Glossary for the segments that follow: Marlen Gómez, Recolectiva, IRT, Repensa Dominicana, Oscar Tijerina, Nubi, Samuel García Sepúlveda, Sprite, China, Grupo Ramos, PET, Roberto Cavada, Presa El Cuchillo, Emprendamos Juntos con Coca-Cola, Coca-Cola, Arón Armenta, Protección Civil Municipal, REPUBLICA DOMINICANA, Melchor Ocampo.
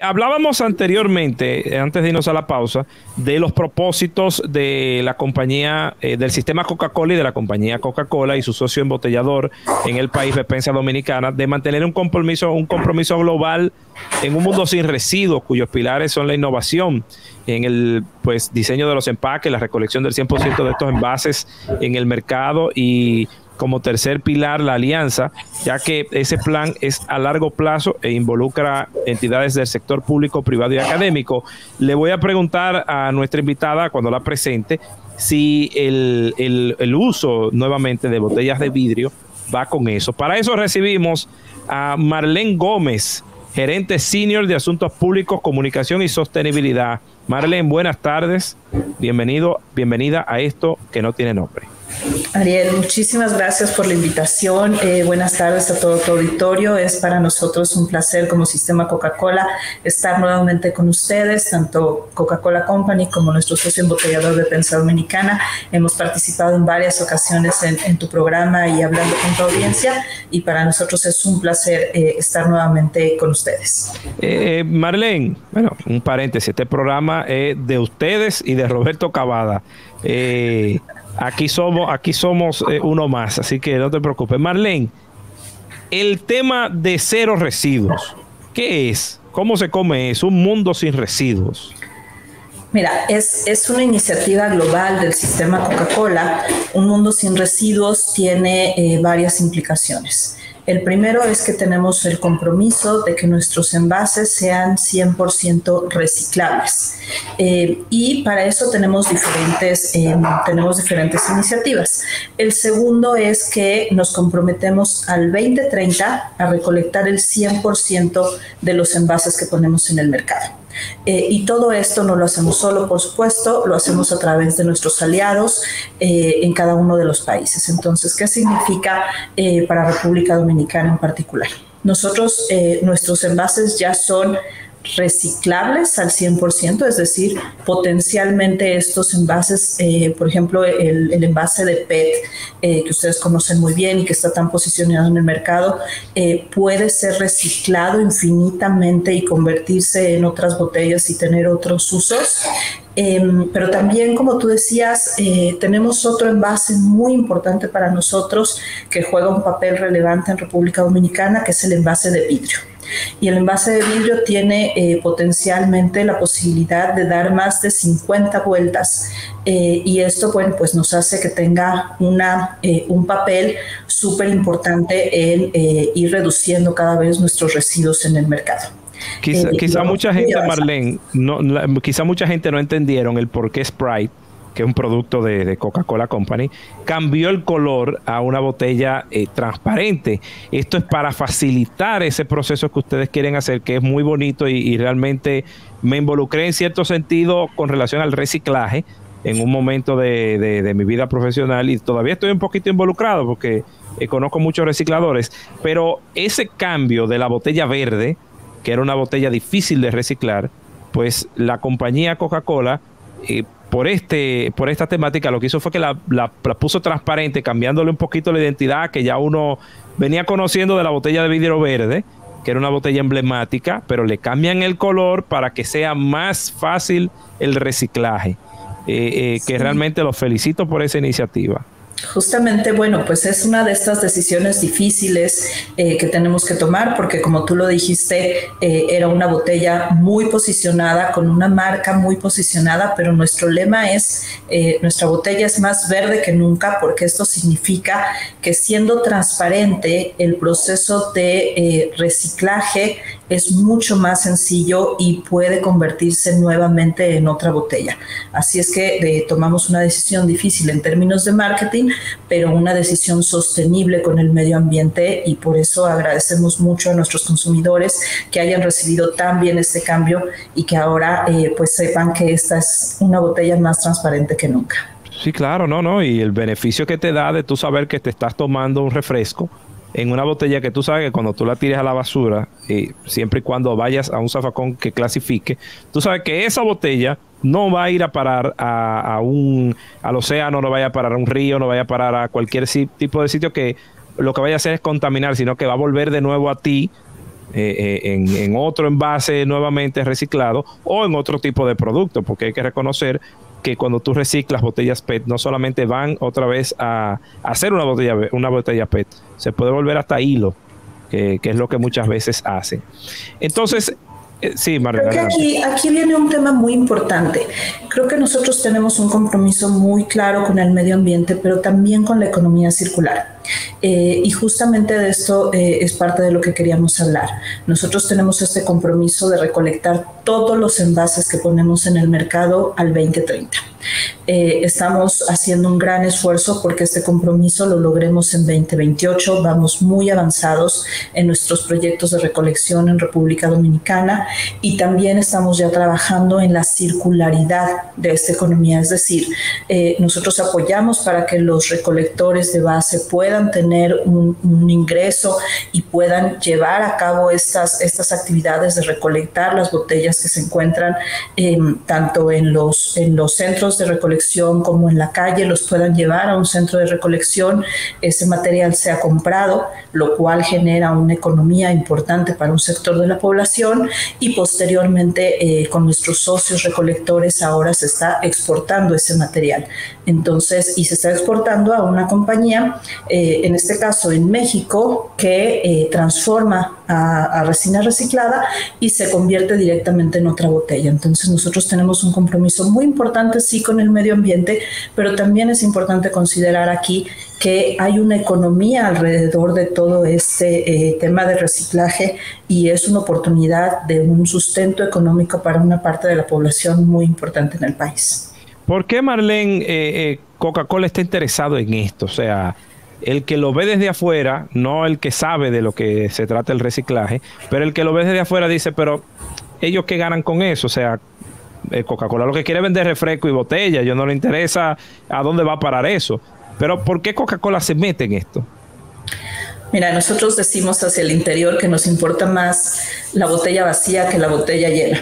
Hablábamos anteriormente, antes de irnos a la pausa, de los propósitos de la compañía, del sistema Coca-Cola y de la compañía Coca-Cola y su socio embotellador en el país, Repensa Dominicana, de mantener un compromiso global en un mundo sin residuos, cuyos pilares son la innovación en el diseño de los empaques, la recolección del 100% de estos envases en el mercado y, como tercer pilar, la alianza, ya que ese plan es a largo plazo e involucra entidades del sector público, privado y académico. Le voy a preguntar a nuestra invitada, cuando la presente, si el uso nuevamente de botellas de vidrio va con eso. Para eso recibimos a Marlen Gómez, gerente senior de Asuntos Públicos, Comunicación y Sostenibilidad. Marlen, buenas tardes. Bienvenida a esto que no tiene nombre. Ariel, muchísimas gracias por la invitación. Buenas tardes a todo tu auditorio. Es para nosotros un placer como Sistema Coca-Cola estar nuevamente con ustedes, tanto Coca-Cola Company como nuestro socio embotellador de Repensa Dominicana. Hemos participado en varias ocasiones en tu programa y hablando con tu audiencia, y para nosotros es un placer estar nuevamente con ustedes. Marlen, bueno, un paréntesis, este programa es de ustedes y de Roberto Cavada. Aquí somos uno más, así que no te preocupes. Marlen, el tema de cero residuos, ¿qué es? ¿Cómo se come eso? Un mundo sin residuos. Mira, es una iniciativa global del sistema Coca-Cola. Un mundo sin residuos tiene varias implicaciones. El primero es que tenemos el compromiso de que nuestros envases sean 100% reciclables. Y para eso tenemos diferentes iniciativas. El segundo es que nos comprometemos al 2030 a recolectar el 100% de los envases que ponemos en el mercado. Y todo esto no lo hacemos solo, por supuesto, lo hacemos a través de nuestros aliados en cada uno de los países. Entonces, ¿qué significa para República Dominicana en particular? Nosotros, nuestros envases ya son reciclables al 100%, es decir, potencialmente estos envases, por ejemplo, el envase de PET, que ustedes conocen muy bien y que está tan posicionado en el mercado, puede ser reciclado infinitamente y convertirse en otras botellas y tener otros usos. Pero también, como tú decías, tenemos otro envase muy importante para nosotros que juega un papel relevante en República Dominicana, que es el envase de vidrio. Y el envase de vidrio tiene potencialmente la posibilidad de dar más de 50 vueltas y esto, bueno, pues nos hace que tenga un papel súper importante en ir reduciendo cada vez nuestros residuos en el mercado. Quizá mucha gente, Marlen, no entendieron el por qué Sprite, que es un producto de Coca-Cola Company, cambió el color a una botella transparente. Esto es para facilitar ese proceso que ustedes quieren hacer, que es muy bonito, y realmente me involucré en cierto sentido con relación al reciclaje en un momento de mi vida profesional, y todavía estoy un poquito involucrado porque conozco muchos recicladores, pero ese cambio de la botella verde, que era una botella difícil de reciclar, pues la compañía Coca-Cola por esta temática lo que hizo fue que la puso transparente, cambiándole un poquito la identidad que ya uno venía conociendo de la botella de vidrio verde, que era una botella emblemática, pero le cambian el color para que sea más fácil el reciclaje. Que realmente los felicito por esa iniciativa. Justamente, bueno, pues es una de estas decisiones difíciles que tenemos que tomar, porque como tú lo dijiste, era una botella muy posicionada, con una marca muy posicionada, pero nuestro lema es, nuestra botella es más verde que nunca, porque esto significa que siendo transparente el proceso de reciclaje es mucho más sencillo y puede convertirse nuevamente en otra botella. Así es que tomamos una decisión difícil en términos de marketing, pero una decisión sostenible con el medio ambiente, y por eso agradecemos mucho a nuestros consumidores que hayan recibido tan bien este cambio y que ahora pues sepan que esta es una botella más transparente que nunca. Sí, claro, no, y el beneficio que te da de tú saber que te estás tomando un refresco en una botella que tú sabes que cuando tú la tires a la basura, siempre y cuando vayas a un zafacón que clasifique, tú sabes que esa botella no va a ir a parar al océano, no vaya a parar a un río, no vaya a parar a cualquier tipo de sitio que lo que vaya a hacer es contaminar, sino que va a volver de nuevo a ti en otro envase nuevamente reciclado o en otro tipo de producto, porque hay que reconocer que cuando tú reciclas botellas PET no solamente van otra vez a hacer una botella PET, se puede volver hasta hilo, que es lo que muchas veces hacen. Entonces, sí, Margarita. Aquí viene un tema muy importante. Creo que nosotros tenemos un compromiso muy claro con el medio ambiente, pero también con la economía circular. Y justamente de esto es parte de lo que queríamos hablar. Nosotros tenemos este compromiso de recolectar todos los envases que ponemos en el mercado al 2030. Estamos haciendo un gran esfuerzo porque este compromiso lo logremos en 2028. Vamos muy avanzados en nuestros proyectos de recolección en República Dominicana y también estamos ya trabajando en la circularidad de esta economía. Es decir, nosotros apoyamos para que los recolectores de base puedan tener un ingreso y puedan llevar a cabo estas actividades de recolectar las botellas que se encuentran tanto en los centros de recolección como en la calle, los puedan llevar a un centro de recolección, ese material sea comprado, lo cual genera una economía importante para un sector de la población y posteriormente con nuestros socios recolectores ahora se está exportando ese material. Entonces, y se está exportando a una compañía, en este caso en México, que transforma a resina reciclada y se convierte directamente en otra botella. Entonces, nosotros tenemos un compromiso muy importante, sí, con el medio ambiente, pero también es importante considerar aquí que hay una economía alrededor de todo este tema de reciclaje y es una oportunidad de un sustento económico para una parte de la población muy importante en el país. ¿Por qué, Marlen, Coca-Cola está interesado en esto? O sea, el que lo ve desde afuera, no el que sabe de lo que se trata el reciclaje, pero el que lo ve desde afuera dice, pero ellos qué ganan con eso, o sea, Coca-Cola lo que quiere es vender refresco y botella, yo no le interesa a dónde va a parar eso, pero ¿por qué Coca-Cola se mete en esto? Mira, nosotros decimos hacia el interior que nos importa más la botella vacía que la botella llena.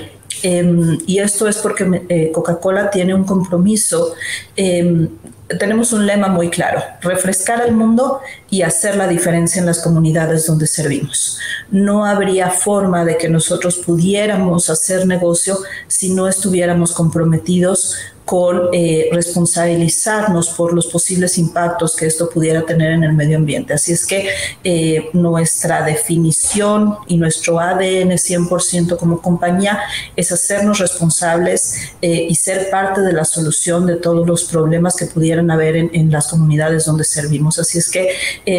Y esto es porque Coca-Cola tiene un compromiso. Tenemos un lema muy claro, refrescar al mundo y hacer la diferencia en las comunidades donde servimos. No habría forma de que nosotros pudiéramos hacer negocio si no estuviéramos comprometidos con responsabilizarnos por los posibles impactos que esto pudiera tener en el medio ambiente. Así es que nuestra definición y nuestro ADN 100% como compañía es hacernos responsables y ser parte de la solución de todos los problemas que pudieran haber en las comunidades donde servimos. Así es que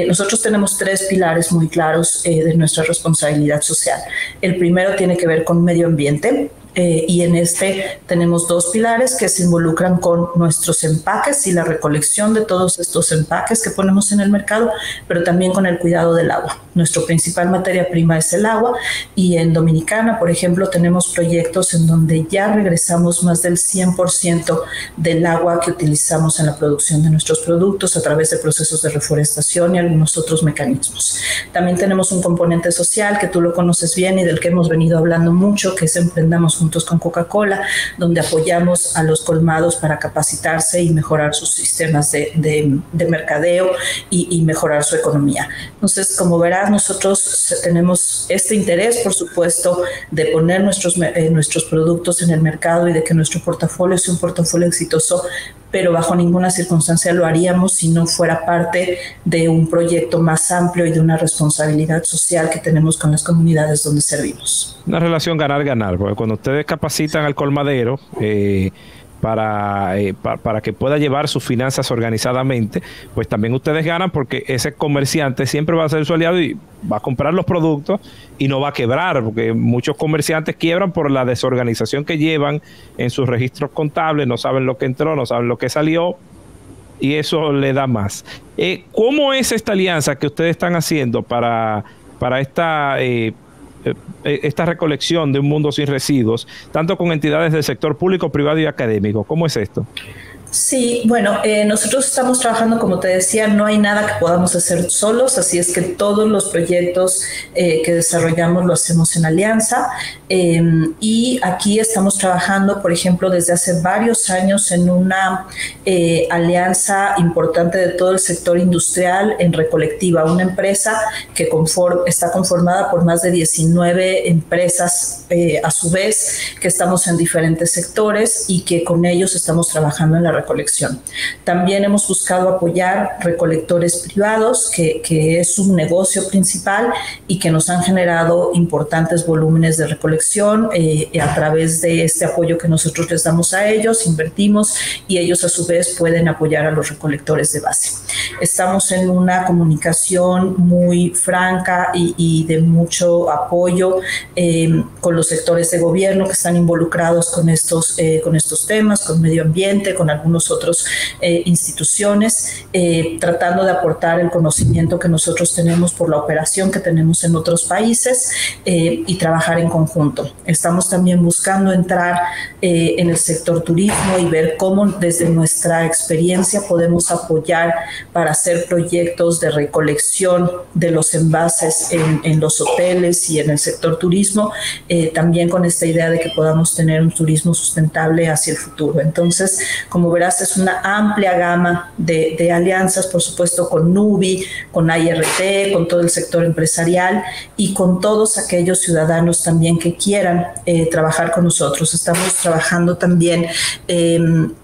nosotros tenemos tres pilares muy claros de nuestra responsabilidad social. El primero tiene que ver con medio ambiente. Y en este tenemos dos pilares que se involucran con nuestros empaques y la recolección de todos estos empaques que ponemos en el mercado, pero también con el cuidado del agua. Nuestra principal materia prima es el agua y en Dominicana, por ejemplo, tenemos proyectos en donde ya regresamos más del 100% del agua que utilizamos en la producción de nuestros productos a través de procesos de reforestación y algunos otros mecanismos. También tenemos un componente social que tú lo conoces bien y del que hemos venido hablando mucho, que es Emprendamos Juntos con Coca-Cola, donde apoyamos a los colmados para capacitarse y mejorar sus sistemas de mercadeo y mejorar su economía. Entonces, como verás, nosotros tenemos este interés, por supuesto, de poner nuestros productos en el mercado y de que nuestro portafolio sea un portafolio exitoso, pero bajo ninguna circunstancia lo haríamos si no fuera parte de un proyecto más amplio y de una responsabilidad social que tenemos con las comunidades donde servimos. Una relación ganar-ganar, porque cuando ustedes capacitan al colmadero para que pueda llevar sus finanzas organizadamente, pues también ustedes ganan porque ese comerciante siempre va a ser su aliado y va a comprar los productos y no va a quebrar, porque muchos comerciantes quiebran por la desorganización que llevan en sus registros contables, no saben lo que entró, no saben lo que salió y eso le da más. ¿Cómo es esta alianza que ustedes están haciendo para esta recolección de un mundo sin residuos, tanto con entidades del sector público, privado y académico? ¿Cómo es esto? Sí, bueno, nosotros estamos trabajando, como te decía, no hay nada que podamos hacer solos, así es que todos los proyectos que desarrollamos lo hacemos en alianza, y aquí estamos trabajando, por ejemplo, desde hace varios años en una alianza importante de todo el sector industrial en Recolectiva, una empresa que está conformada por más de 19 empresas a su vez, que estamos en diferentes sectores y que con ellos estamos trabajando en la recolección. También hemos buscado apoyar recolectores privados, que es un negocio principal y que nos han generado importantes volúmenes de recolección a través de este apoyo que nosotros les damos a ellos, invertimos y ellos a su vez pueden apoyar a los recolectores de base. Estamos en una comunicación muy franca y de mucho apoyo con los sectores de gobierno que están involucrados con estos temas, con medio ambiente, con algunos otros instituciones, tratando de aportar el conocimiento que nosotros tenemos por la operación que tenemos en otros países y trabajar en conjunto. Estamos también buscando entrar en el sector turismo y ver cómo desde nuestra experiencia podemos apoyar para hacer proyectos de recolección de los envases en los hoteles y en el sector turismo, también con esta idea de que podamos tener un turismo sustentable hacia el futuro. Entonces, como verás, es una amplia gama de alianzas, por supuesto, con Nubi, con IRT, con todo el sector empresarial y con todos aquellos ciudadanos también que quieran trabajar con nosotros. Estamos trabajando también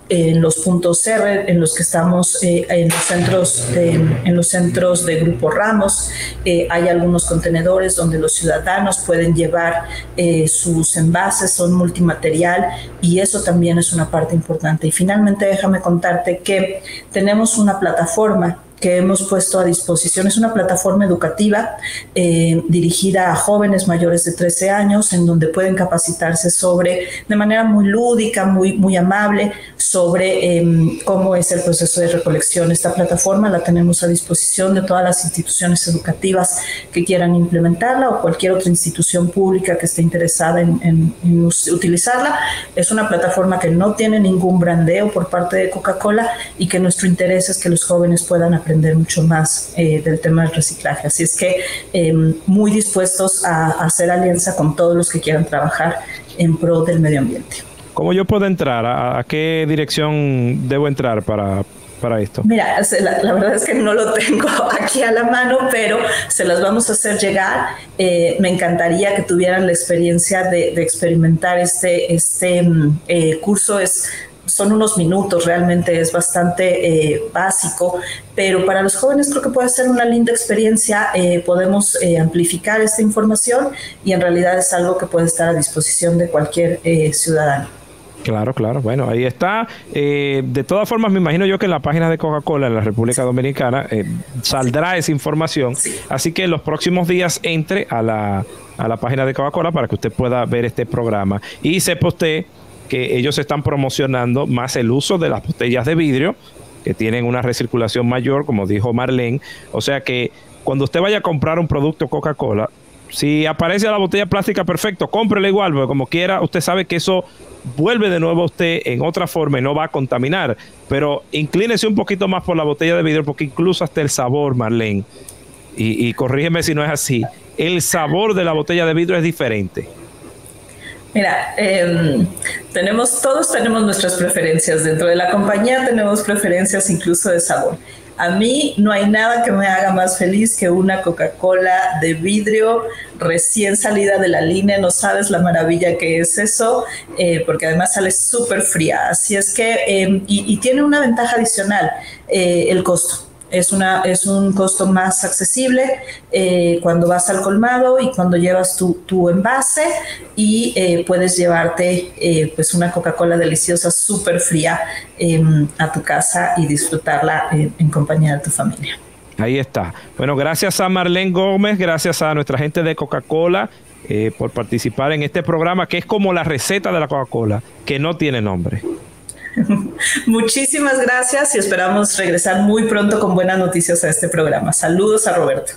en los puntos R, en los que estamos en los centros de Grupo Ramos. Hay algunos contenedores donde los ciudadanos pueden llevar sus envases, son multimaterial y eso también es una parte importante. Y finalmente déjame contarte que tenemos una plataforma que hemos puesto a disposición. Es una plataforma educativa dirigida a jóvenes mayores de 13 años en donde pueden capacitarse de manera muy lúdica, muy amable, sobre cómo es el proceso de recolección. Esta plataforma la tenemos a disposición de todas las instituciones educativas que quieran implementarla o cualquier otra institución pública que esté interesada en utilizarla. Es una plataforma que no tiene ningún brandeo por parte de Coca-Cola y que nuestro interés es que los jóvenes puedan aprender mucho más del tema del reciclaje. Así es que muy dispuestos a hacer alianza con todos los que quieran trabajar en pro del medio ambiente. ¿Cómo yo puedo entrar? ¿A qué dirección debo entrar para esto? Mira, la verdad es que no lo tengo aquí a la mano, pero se las vamos a hacer llegar. Me encantaría que tuvieran la experiencia de experimentar este curso. Son unos minutos, realmente es bastante básico, pero para los jóvenes creo que puede ser una linda experiencia. Podemos amplificar esta información y en realidad es algo que puede estar a disposición de cualquier ciudadano. Claro, claro. Bueno, ahí está. De todas formas, me imagino yo que en la página de Coca-Cola en la República Dominicana saldrá esa información. Sí. Así que en los próximos días entre a la página de Coca-Cola para que usted pueda ver este programa. Y sepa usted que ellos están promocionando más el uso de las botellas de vidrio, que tienen una recirculación mayor, como dijo Marlen. O sea que cuando usted vaya a comprar un producto Coca-Cola, si aparece la botella plástica, perfecto, cómprela igual, porque como quiera, usted sabe que eso vuelve de nuevo a usted en otra forma y no va a contaminar. Pero inclínese un poquito más por la botella de vidrio, porque incluso hasta el sabor, Marlen, y corrígeme si no es así, el sabor de la botella de vidrio es diferente. Mira, todos tenemos nuestras preferencias. Dentro de la compañía tenemos preferencias incluso de sabor. A mí no hay nada que me haga más feliz que una Coca-Cola de vidrio recién salida de la línea. No sabes la maravilla que es eso, porque además sale súper fría. Así es que, y tiene una ventaja adicional, el costo. Es un costo más accesible cuando vas al colmado y cuando llevas tu envase y puedes llevarte pues una Coca-Cola deliciosa, súper fría a tu casa y disfrutarla en compañía de tu familia. Ahí está. Bueno, gracias a Marlen Gómez, gracias a nuestra gente de Coca-Cola por participar en este programa que es como la receta de la Coca-Cola, que no tiene nombre. Muchísimas gracias y esperamos regresar muy pronto con buenas noticias a este programa. Saludos a Roberto.